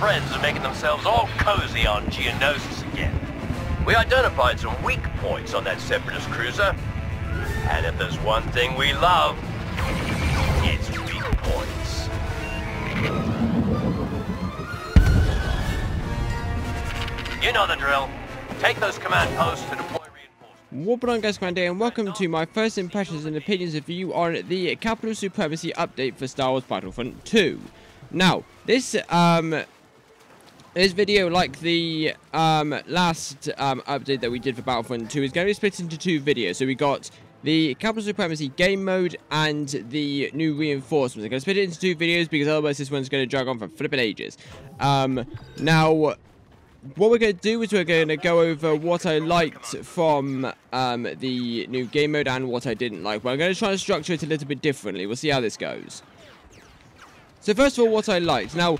friends are making themselves all cozy on Geonosis again. We identified some weak points on that Separatist cruiser. And if there's one thing we love, it's weak points. You know the drill. Take those command posts to deploy reinforcements. What up guys, Commander, and welcome to my first impressions and opinions of you on the Capital Supremacy update for Star Wars Battlefront 2. Now, this video, like the last update that we did for Battlefront 2, is going to be split into two videos. So we got the Capital Supremacy game mode and the new reinforcements. I'm going to split it into two videos because otherwise this one's going to drag on for flipping ages. Now, what we're going to do is we're going to go over what I liked from the new game mode and what I didn't like. But I'm going to try and structure it a little bit differently. We'll see how this goes. So first of all, what I liked. Now,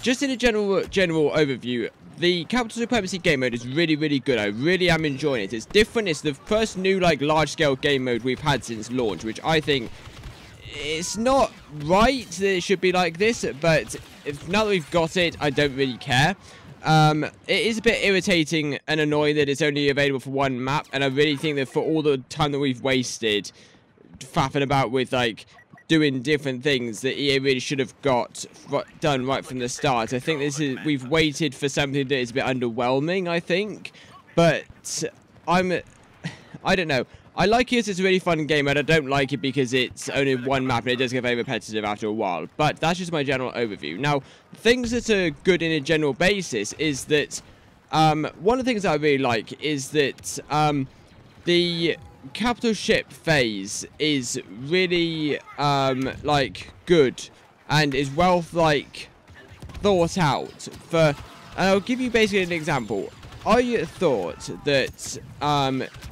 just in a general overview, the Capital Supremacy game mode is really good. I really am enjoying it. It's different. It's the first new like large-scale game mode we've had since launch, which I think it's not right that it should be like this, but now that we've got it, I don't really care. It is a bit irritating and annoying that it's only available for one map, and I really think that for all the time that we've wasted faffing about with like doing different things that EA really should have got done right from the start. I think this is, we've waited for something that is a bit underwhelming, I think. But I don't know. I like it, it's a really fun game, and I don't like it because it's only one map and it does get very repetitive after a while. But that's just my general overview. Now, things that are good in a general basis is that, one of the things that I really like is that, the capital ship phase is really like good and is well like thought out for, and I'll give you basically an example. I thought that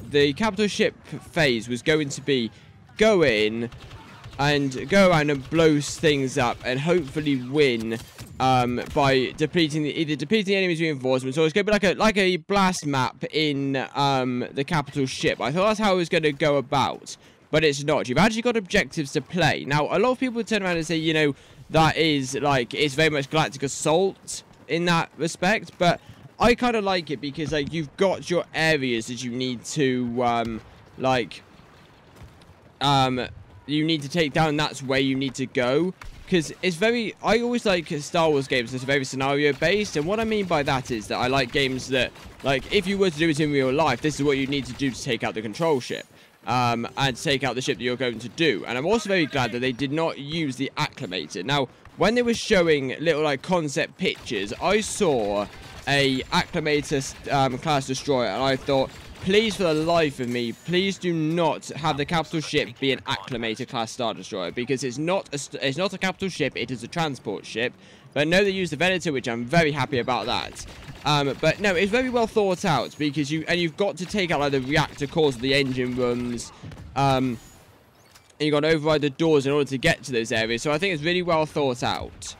the capital ship phase was going to be go in and go around and blow things up and hopefully win by depleting either depleting the enemy's reinforcements, or it's going to be like a blast map in the capital ship. I thought that's how it was going to go about, but it's not. You've actually got objectives to play. Now, a lot of people turn around and say, you know, that is like, it's very much Galactic Assault in that respect, but I kind of like it because like you've got your areas that you need to you need to take down, and that's where you need to go. Because it's very, I always like Star Wars games that's very scenario based, and what I mean by that is that I like games that, like, if you were to do it in real life, this is what you need to do to take out the control ship, and take out the ship that you're going to do. And I'm also very glad that they did not use the Acclimator. Now, when they were showing little, like, concept pictures, I saw a Acclimator class destroyer, and I thought, please, for the life of me, please do not have the capital ship be an Acclimator class Star Destroyer, because it's not a capital ship, it is a transport ship. But no, they used the Venator, which I'm very happy about that. But no, it's very well thought out, because you've got to take out like the reactor cores of the engine rooms, and you've got to override the doors in order to get to those areas. So I think it's really well thought out.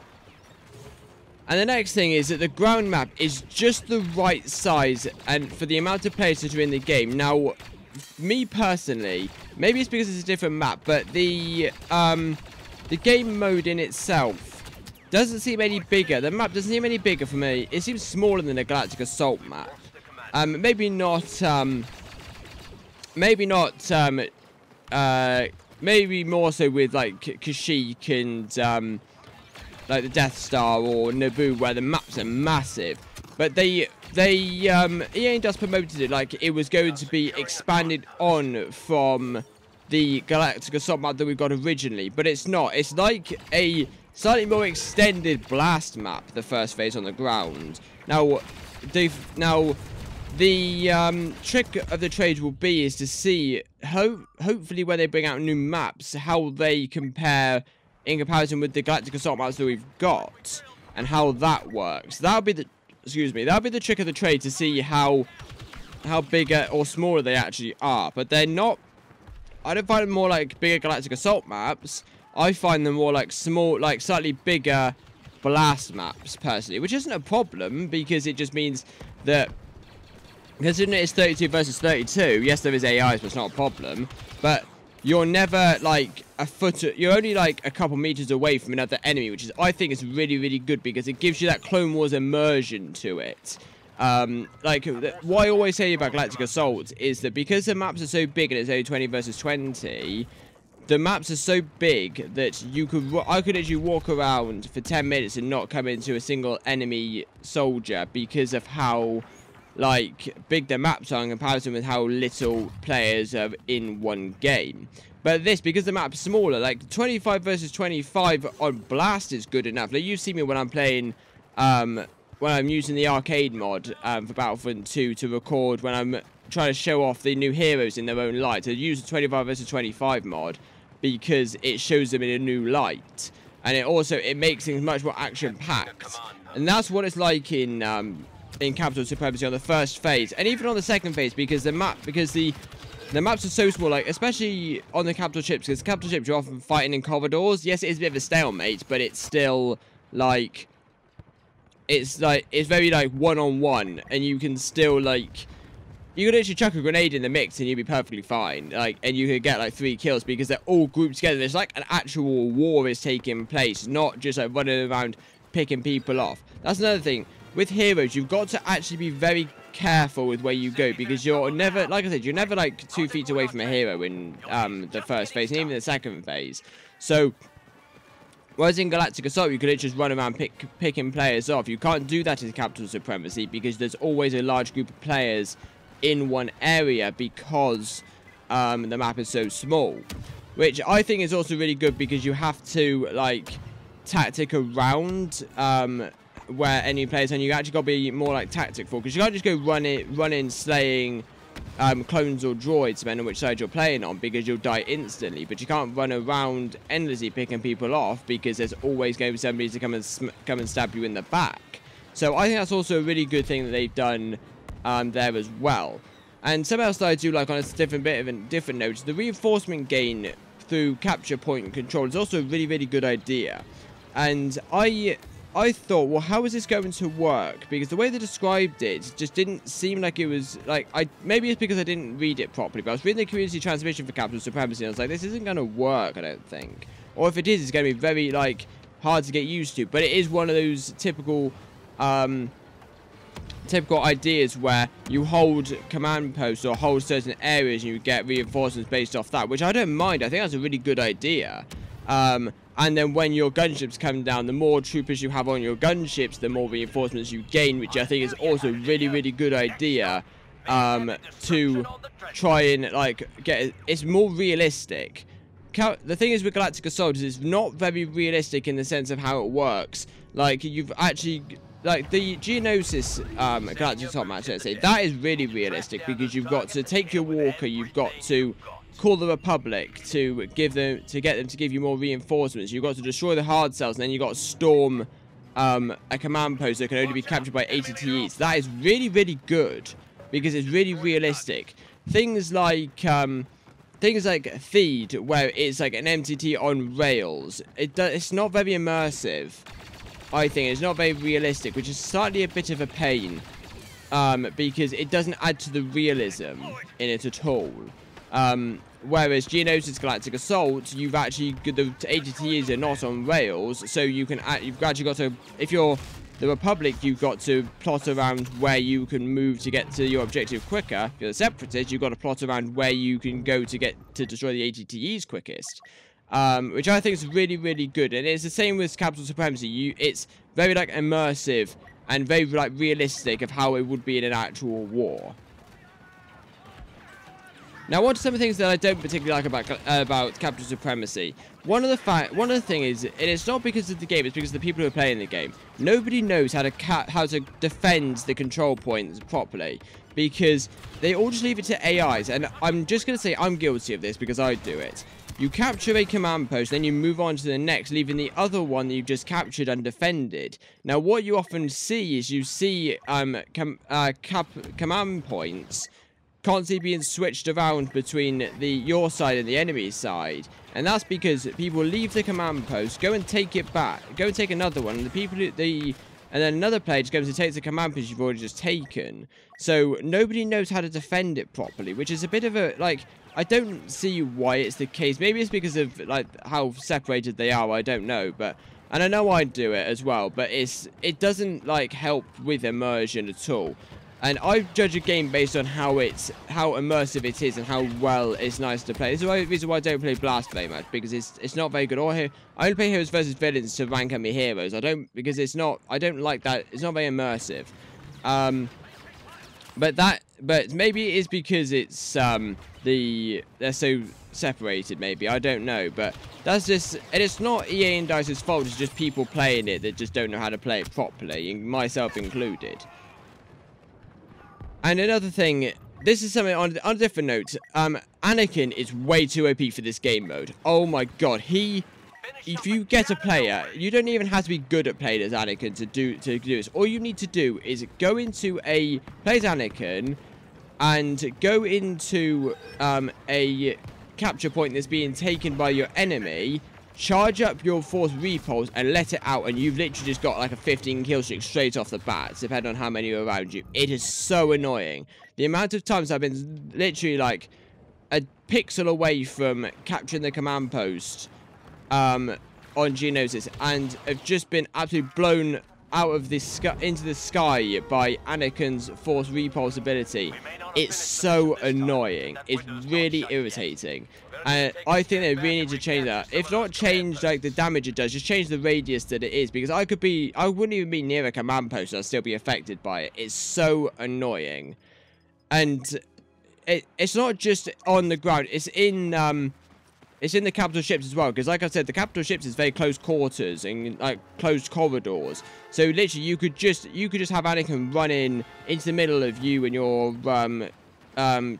And the next thing is that the ground map is just the right size and for the amount of players that are in the game. Now, me personally, maybe it's because it's a different map, but the game mode in itself doesn't seem any bigger. The map doesn't seem any bigger for me. It seems smaller than the Galactic Assault map. Maybe more so with like Kashyyyk and like the Death Star or Naboo, where the maps are massive. But they EA just promoted it like it was going to be expanded on from the Galactic Assault map that we got originally, but it's not. It's like a slightly more extended blast map, the first phase on the ground. Now the trick of the trade will be is to see hopefully when they bring out new maps how they compare in comparison with the Galactic Assault maps that we've got, and how that works. That'll be the trick of the trade, to see how bigger or smaller they actually are. But they're not. I don't find them more like bigger Galactic Assault maps. I find them more like small, like slightly bigger blast maps personally, which isn't a problem because it just means that, considering it's 32 versus 32, yes, there is AIs, but it's not a problem. But you're never like a foot, you're only like a couple meters away from another enemy, which is, I think, is really, really good because it gives you that Clone Wars immersion to it. Like, what I always say about Galactic Assault is that because the maps are so big and it's only 20 versus 20, the maps are so big that you could, I could actually walk around for 10 minutes and not come into a single enemy soldier because of how, like, big the maps are in comparison with how little players are in one game. But this, because the map's smaller, like, 25 versus 25 on Blast is good enough. Like, you've seen me when I'm playing, when I'm using the arcade mod for Battlefront 2 to record when I'm trying to show off the new heroes in their own light. I use the 25 versus 25 mod because it shows them in a new light, and it also, it makes things much more action-packed. And that's what it's like in Capital Supremacy on the first phase, and even on the second phase, because the map, because the maps are so small, like, especially on the capital ships, because capital ships are often fighting in corridors. Yes, it is a bit of a stalemate, but it's still, like, it's very, like, one-on-one, and you can still, like, you could actually chuck a grenade in the mix and you'd be perfectly fine, like, and you could get, like, 3 kills because they're all grouped together. There's, like, an actual war is taking place, not just, like, running around picking people off. That's another thing. With heroes, you've got to actually be very careful with where you go because you're never, like I said, you're never, like, 2 feet away from a hero in the first phase and even the second phase. So, whereas in Galactic Assault, you could just run around picking players off. You can't do that in Capital Supremacy because there's always a large group of players in one area because the map is so small, which I think is also really good because you have to, like, tactic around where any players, and you actually got to be more, like, tacticful because you can't just go running slaying clones or droids depending on which side you're playing on because you'll die instantly. But you can't run around endlessly picking people off because there's always going to be somebody to come and stab you in the back. So I think that's also a really good thing that they've done there as well. And something else that I do like on a different bit of a different note, the reinforcement gain through capture point control is also a really, really good idea. And I thought, well, how is this going to work? Because the way they described it just didn't seem like it was, like, maybe it's because I didn't read it properly, but I was reading the community transmission for Capital Supremacy and I was like, this isn't going to work, I don't think. Or if it is, it's going to be very, like, hard to get used to. But it is one of those typical typical ideas where you hold command posts or hold certain areas and you get reinforcements based off that, which I don't mind. I think that's a really good idea. And then when your gunships come down, the more troopers you have on your gunships, the more reinforcements you gain, which I think is also a really, really good idea to try and, like, get. It's more realistic. The thing is with Galactic Assault is it's not very realistic in the sense of how it works. Like, you've actually, like, the Geonosis Galactic Assault match, let's say, that is really realistic because you've got to take your walker, you've got to call the Republic to give them, to get them to give you more reinforcements, you've got to destroy the hard cells, and then you've got to storm a command post that can only be captured by ATTEs. That is really, really good because it's really realistic. Things like Thede, where it's like an MTT on rails, it's not very immersive. I think it's not very realistic, which is slightly a bit of a pain because it doesn't add to the realism in it at all. Whereas Geonosis Galactic Assault, you've actually, the ATTEs are not on rails, so you can, you've actually got to, if you're the Republic, you've got to plot around where you can move to get to your objective quicker. If you're the Separatist, you've got to plot around where you can go to get to destroy the ATTEs quickest. Which I think is really, really good, and it's the same with Capital Supremacy. It's very, like, immersive and very, like, realistic of how it would be in an actual war. Now, what are some of the things that I don't particularly like about Capital Supremacy? One of the thing is, and it's not because of the game, it's because of the people who are playing the game. Nobody knows how to defend the control points properly because they all just leave it to AIs, and I'm just going to say I'm guilty of this because I do it. You capture a command post, then you move on to the next, leaving the other one that you just captured undefended. Now, what you often see is you see command points constantly being switched around between your side and the enemy's side, and that's because people leave the command post, go and take it back, go and take another one, and then another player just goes and takes the command post you've already just taken. So nobody knows how to defend it properly, which is a bit of a, like, I don't see why it's the case. Maybe it's because of like how separated they are. I don't know, but and I know I'd do it as well. But it doesn't like help with immersion at all. And I judge a game based on how immersive it is and how well it's nice to play. This is the reason why I don't play Blast very much, because it's not very good. Or I only play Heroes versus Villains to rank up my heroes. Because it's not, I don't like that. It's not very immersive. But maybe it is because it's they're so separated. Maybe, I don't know. But that's just, and it's not EA and DICE's fault. It's just people playing it that just don't know how to play it properly, myself included. And another thing, this is something on a different note. Anakin is way too OP for this game mode. Oh my god, if you get a player, you don't even have to be good at playing as Anakin to do this. All you need to do is go into a play as Anakin and go into a capture point that's being taken by your enemy. Charge up your force repulse and let it out, and you've literally just got like a 15 kill streak straight off the bat, depending on how many are around you. It is so annoying. The amount of times I've been literally like a pixel away from capturing the command post on Geonosis, and I've just been absolutely blown out of the sky into the sky by Anakin's force repulse ability. It's so annoying. It's really irritating. I think they really need to change that. If not change like the damage it does, just change the radius that it is, because I wouldn't even be near a command post and I'd still be affected by it. It's so annoying. And it's not just on the ground, it's in the capital ships as well, because like I said, the capital ships is very close quarters and like closed corridors. So literally you could just have Anakin run into the middle of you and your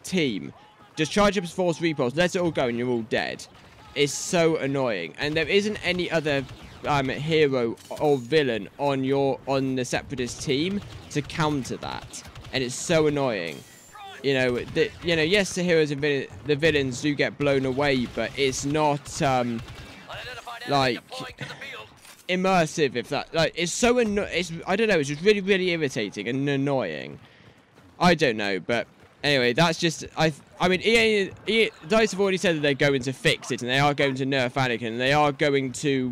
team. Just charge up his force repulse, let it all go, and you're all dead. It's so annoying. And there isn't any other hero or villain on the Separatist team to counter that, and it's so annoying. You know, yes, the heroes and the villains do get blown away, but it's not like immersive. If that, like, it's so I don't know. It's just really, really irritating and annoying. I don't know, but. Anyway, that's just, I mean, DICE have already said that they're going to fix it, and they are going to nerf Anakin, and they are going to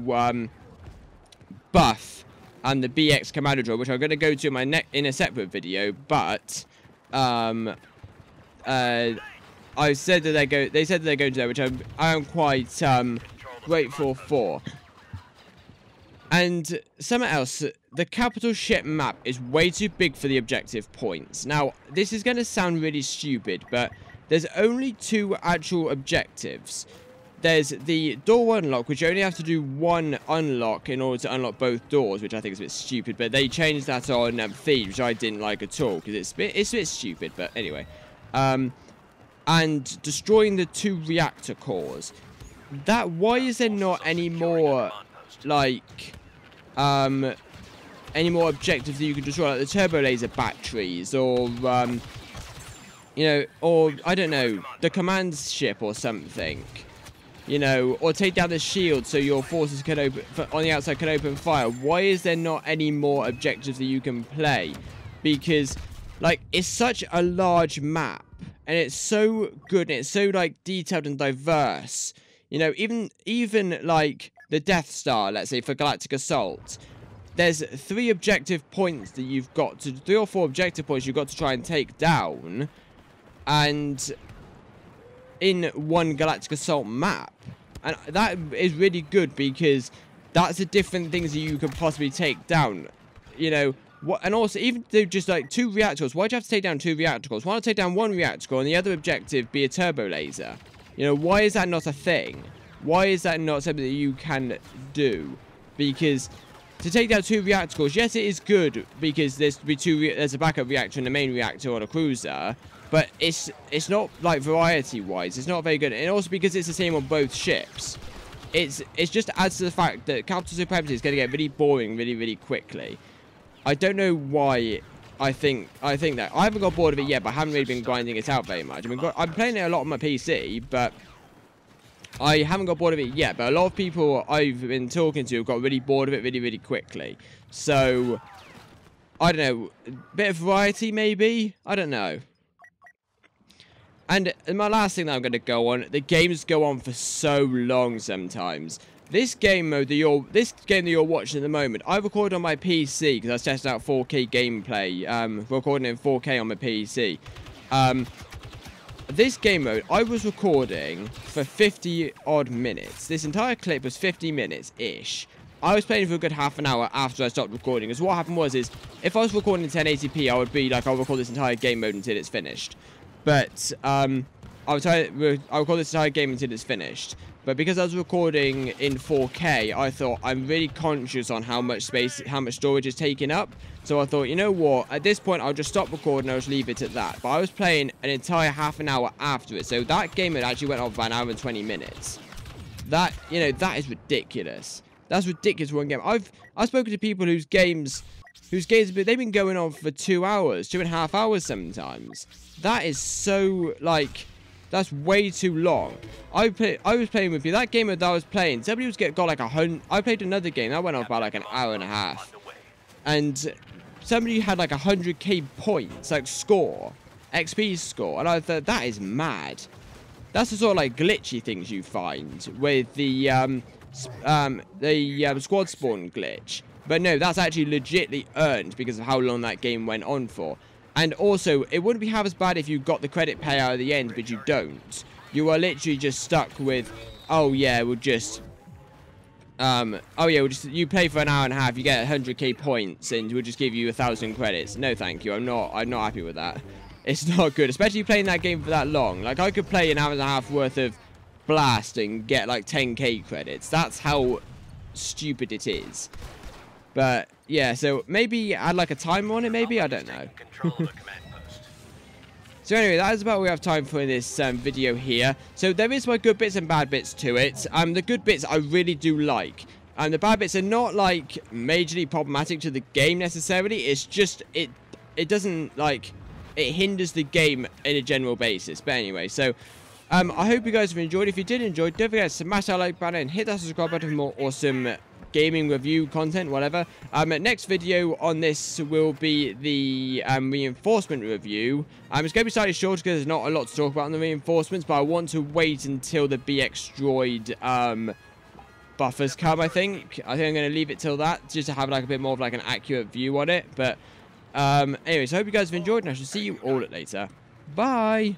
buff the BX Commander Droid, which I'm going to go to in a separate video, but I said that they said that they're going to do that, which I am quite grateful for. And something else, the capital ship map is way too big for the objective points. Now, this is going to sound really stupid, but there's only two actual objectives. There's the door unlock, which you only have to do one unlock in order to unlock both doors, which I think is a bit stupid, but they changed that on Thede, which I didn't like at all, because it's a bit stupid, but anyway. And destroying the two reactor cores. Why is there not any more, like... any more objectives that you can destroy, like the turbo laser batteries, or you know, or I don't know, the command ship or something, you know, or take down the shield so your forces can open on the outside can open fire. Why is there not any more objectives that you can play? Because like it's such a large map, and it's so good, and it's so like detailed and diverse. You know, even like the Death Star, let's say, for Galactic Assault, there's three or four objective points you've got to try and take down, and in one Galactic Assault map, and that is really good, because that's the different things that you could possibly take down, you know. And also, even though just like two reactors, why do you have to take down two reactors? Why not take down one reactor and the other objective be a turbo laser? You know, why is that not a thing? Why is that not something that you can do? Because to take down two reactor cores, yes, it is good, because there's a backup reactor and a main reactor on a cruiser, but it's not like variety-wise, it's not very good, and also because it's the same on both ships, it just adds to the fact that Capital Supremacy is going to get really boring really, really quickly. I don't know why. I think that I haven't got bored of it yet, but I haven't really been grinding it out very much. I mean, I'm playing it a lot on my PC, but I haven't got bored of it yet, but a lot of people I've been talking to have got really bored of it really, really quickly. So, I don't know, a bit of variety maybe? I don't know. And my last thing that I'm going to go on, the games go on for so long sometimes. This game mode that you're watching at the moment, I recorded on my PC because I was testing out 4K gameplay. Recording in 4K on my PC. This game mode, I was recording for 50 odd minutes. This entire clip was 50 minutes-ish. I was playing for a good half an hour after I stopped recording. Because what happened was, is if I was recording in 1080p, I would be like, I'll record this entire game mode until it's finished. But, I'll record this entire game until it's finished. But because I was recording in 4K, I thought I'm really conscious on how much space, how much storage is taking up. So I thought, you know what, at this point, I'll just stop recording and I'll just leave it at that. But I was playing an entire half an hour after it. So that game had actually went on for an hour and 20 minutes. That, you know, that is ridiculous. That's ridiculous for one game. I've spoken to people whose games but they've been going on for 2 hours, 2.5 hours sometimes. That is so, like, that's way too long. I was playing with you. That game that I was playing, somebody was got like 100. I played another game that went on about like an hour and a half, and somebody had like 100k points, like score, XP score, and I thought that is mad. That's the sort of like glitchy things you find with the squad spawn glitch. But no, that's actually legitimately earned because of how long that game went on for. And also, it wouldn't be half as bad if you got the credit payout at the end, but you don't. You are literally just stuck with, oh yeah, we'll just, you play for an hour and a half, you get 100k points, and we'll just give you 1,000 credits. No, thank you. I'm not happy with that. It's not good, especially playing that game for that long. Like, I could play an hour and a half worth of Blast and get like 10k credits. That's how stupid it is. But yeah, so maybe add like a timer on it, maybe, I don't know. So anyway, that is about what we have time for in this video here. So there is my good bits and bad bits to it. The good bits I really do like, and the bad bits are not like majorly problematic to the game necessarily. It's just it doesn't, like, it hinders the game in a general basis. But anyway, so I hope you guys have enjoyed. If you did enjoy, don't forget to smash that like button and hit that subscribe button for more awesome gaming review content, whatever. Next video on this will be the reinforcement review. It's going to be slightly short because there's not a lot to talk about on the reinforcements, but I want to wait until the BX droid buffers come, I think. I think I'm going to leave it till that, just to have like a bit more of like an accurate view on it. But anyway, so I hope you guys have enjoyed, and I shall see you all later. Bye!